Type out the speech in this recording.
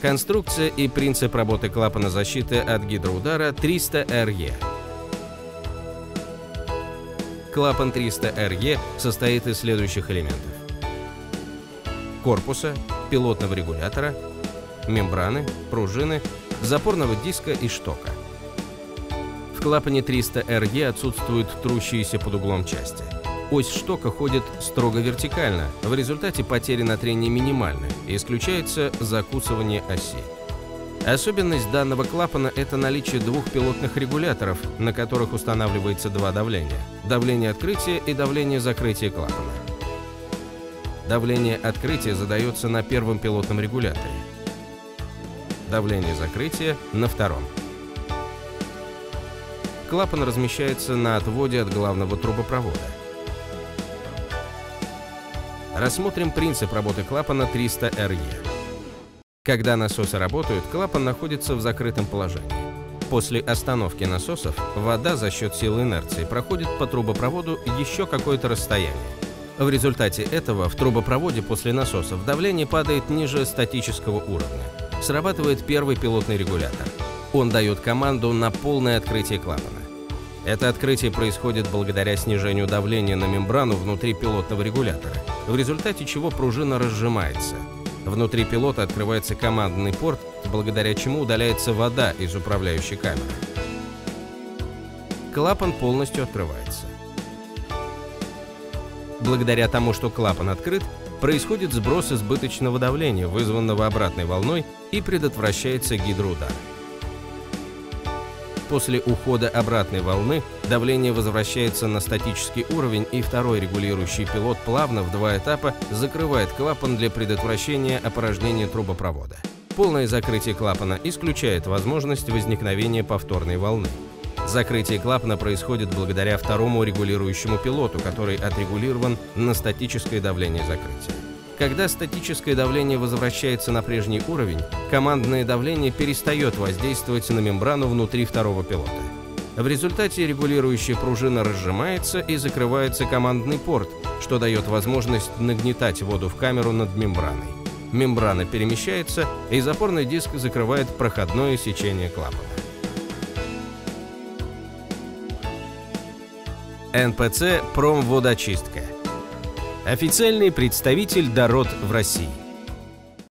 Конструкция и принцип работы клапана защиты от гидроудара 300RE. Клапан 300RE состоит из следующих элементов: корпуса, пилотного регулятора, мембраны, пружины, запорного диска и штока. В клапане 300RE отсутствует трущиеся под углом части. Ось штока ходит строго вертикально, в результате потери на трении минимальны, исключается закусывание оси. Особенность данного клапана – это наличие двух пилотных регуляторов, на которых устанавливается два давления – давление открытия и давление закрытия клапана. Давление открытия задается на первом пилотном регуляторе, давление закрытия – на втором. Клапан размещается на отводе от главного трубопровода. Рассмотрим принцип работы клапана 300RE. Когда насосы работают, клапан находится в закрытом положении. После остановки насосов вода за счет силы инерции проходит по трубопроводу еще какое-то расстояние. В результате этого в трубопроводе после насосов давление падает ниже статического уровня. Срабатывает первый пилотный регулятор. Он дает команду на полное открытие клапана. Это открытие происходит благодаря снижению давления на мембрану внутри пилотного регулятора, в результате чего пружина разжимается. Внутри пилота открывается командный порт, благодаря чему удаляется вода из управляющей камеры. Клапан полностью открывается. Благодаря тому, что клапан открыт, происходит сброс избыточного давления, вызванного обратной волной, и предотвращается гидроудар. После ухода обратной волны давление возвращается на статический уровень, и второй регулирующий пилот плавно в два этапа закрывает клапан для предотвращения опорожнения трубопровода. Полное закрытие клапана исключает возможность возникновения повторной волны. Закрытие клапана происходит благодаря второму регулирующему пилоту, который отрегулирован на статическое давление закрытия. Когда статическое давление возвращается на прежний уровень, командное давление перестает воздействовать на мембрану внутри второго пилота. В результате регулирующая пружина разжимается и закрывается командный порт, что дает возможность нагнетать воду в камеру над мембраной. Мембрана перемещается, и запорный диск закрывает проходное сечение клапана. НПЦ «ПромВодочистка». Официальный представитель Дорот в России.